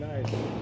nice.